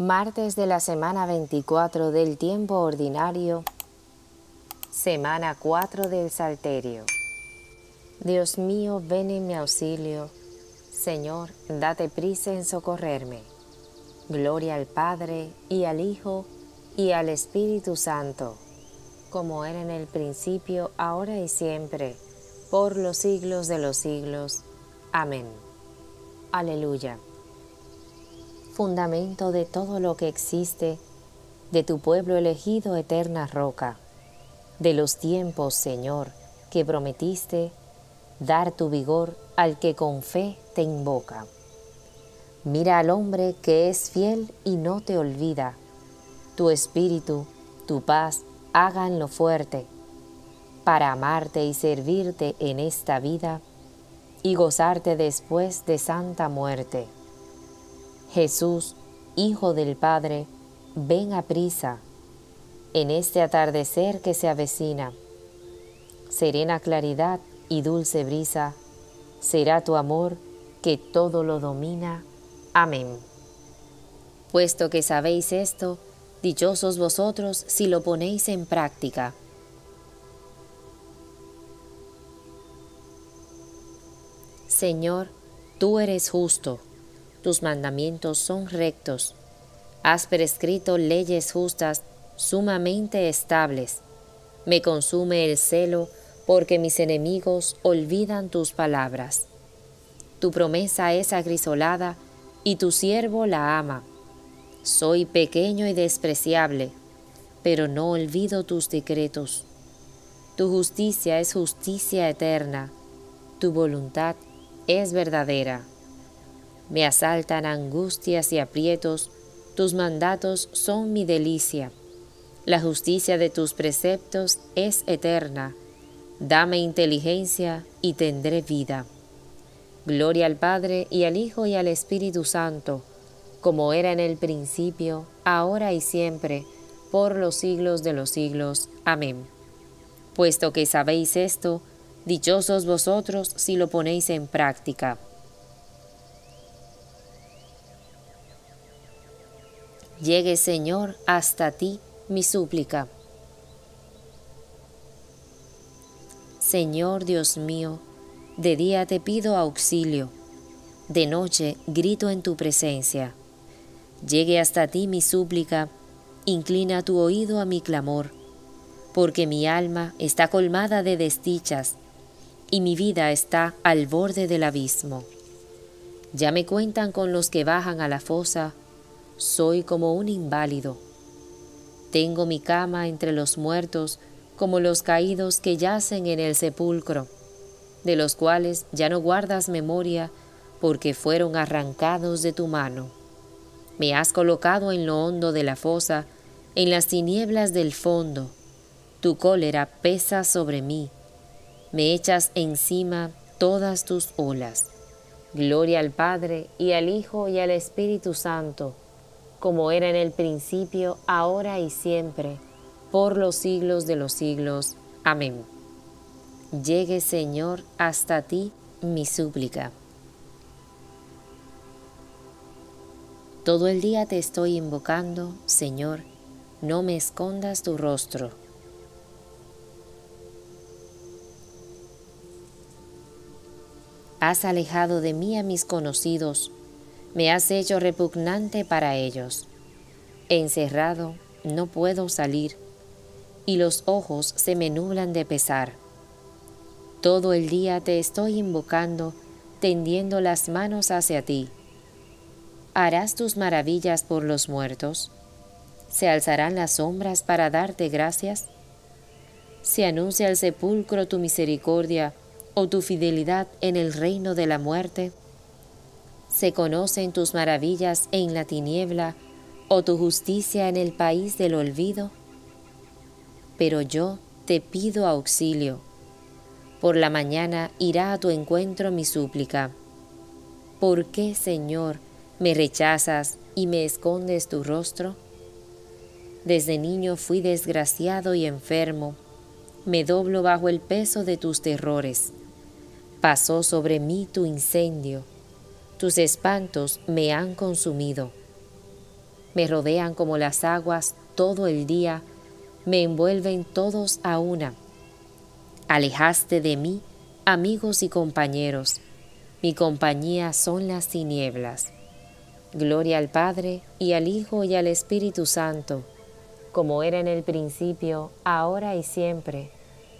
Martes de la semana 24 del tiempo ordinario, semana 4 del Salterio. Dios mío, ven en mi auxilio. Señor, date prisa en socorrerme. Gloria al Padre, y al Hijo, y al Espíritu Santo, como era en el principio, ahora y siempre, por los siglos de los siglos. Amén. Aleluya. Fundamento de todo lo que existe, de tu pueblo elegido, eterna roca, de los tiempos, Señor, que prometiste dar tu vigor al que con fe te invoca. Mira al hombre que es fiel y no te olvida. Tu espíritu, tu paz, háganlo fuerte, para amarte y servirte en esta vida y gozarte después de santa muerte. Jesús, Hijo del Padre, ven a prisa en este atardecer que se avecina. Serena claridad y dulce brisa será tu amor que todo lo domina. Amén. Puesto que sabéis esto, dichosos vosotros si lo ponéis en práctica. Señor, tú eres justo. Tus mandamientos son rectos. Has prescrito leyes justas, sumamente estables. Me consume el celo, porque mis enemigos olvidan tus palabras. Tu promesa es agrisolada, y tu siervo la ama. Soy pequeño y despreciable, pero no olvido tus decretos. Tu justicia es justicia eterna, tu voluntad es verdadera. Me asaltan angustias y aprietos, tus mandatos son mi delicia. La justicia de tus preceptos es eterna. Dame inteligencia y tendré vida. Gloria al Padre, y al Hijo, y al Espíritu Santo, como era en el principio, ahora y siempre, por los siglos de los siglos. Amén. Puesto que sabéis esto, dichosos vosotros si lo ponéis en práctica. Llegue, Señor, hasta ti mi súplica. Señor Dios mío, de día te pido auxilio, de noche grito en tu presencia. Llegue hasta ti mi súplica, inclina tu oído a mi clamor, porque mi alma está colmada de desdichas, y mi vida está al borde del abismo. Ya me cuentan con los que bajan a la fosa. Soy como un inválido. Tengo mi cama entre los muertos, como los caídos que yacen en el sepulcro, de los cuales ya no guardas memoria, porque fueron arrancados de tu mano. Me has colocado en lo hondo de la fosa, en las tinieblas del fondo. Tu cólera pesa sobre mí. Me echas encima todas tus olas. Gloria al Padre, y al Hijo, y al Espíritu Santo, como era en el principio, ahora y siempre, por los siglos de los siglos. Amén. Llegue, Señor, hasta ti mi súplica. Todo el día te estoy invocando, Señor, no me escondas tu rostro. Has alejado de mí a mis conocidos, me has hecho repugnante para ellos. Encerrado, no puedo salir, y los ojos se me nublan de pesar. Todo el día te estoy invocando, tendiendo las manos hacia ti. ¿Harás tus maravillas por los muertos? ¿Se alzarán las sombras para darte gracias? ¿Se anuncia al sepulcro tu misericordia o tu fidelidad en el reino de la muerte? Se conocen tus maravillas en la tiniebla, o tu justicia en el país del olvido. Pero yo te pido auxilio. Por la mañana irá a tu encuentro mi súplica. ¿Por qué, Señor, me rechazas y me escondes tu rostro? Desde niño fui desgraciado y enfermo. Me doblo bajo el peso de tus terrores. Pasó sobre mí tu incendio. Tus espantos me han consumido. Me rodean como las aguas todo el día, me envuelven todos a una. Alejaste de mí, amigos y compañeros, mi compañía son las tinieblas. Gloria al Padre, y al Hijo, y al Espíritu Santo, como era en el principio, ahora y siempre,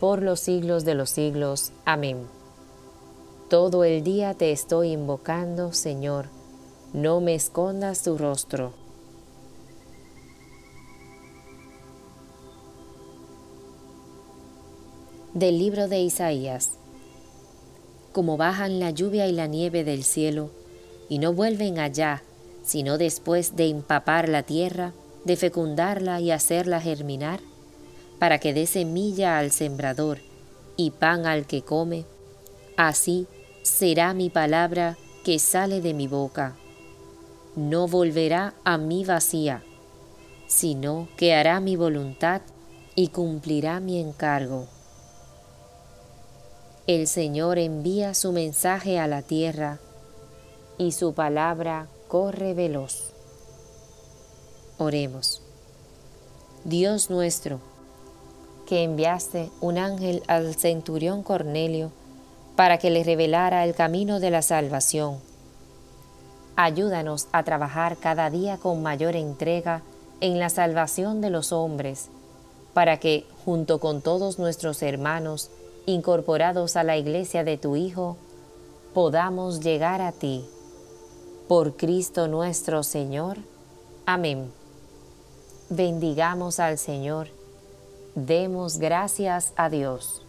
por los siglos de los siglos. Amén. Todo el día te estoy invocando, Señor, no me escondas tu rostro. Del libro de Isaías. Como bajan la lluvia y la nieve del cielo, y no vuelven allá, sino después de empapar la tierra, de fecundarla y hacerla germinar, para que dé semilla al sembrador y pan al que come, así será mi palabra que sale de mi boca. No volverá a mí vacía, sino que hará mi voluntad y cumplirá mi encargo. El Señor envía su mensaje a la tierra, y su palabra corre veloz. Oremos. Dios nuestro, que enviaste un ángel al centurión Cornelio para que le revelara el camino de la salvación, ayúdanos a trabajar cada día con mayor entrega en la salvación de los hombres, para que, junto con todos nuestros hermanos incorporados a la iglesia de tu Hijo, podamos llegar a ti. Por Cristo nuestro Señor. Amén. Bendigamos al Señor. Demos gracias a Dios.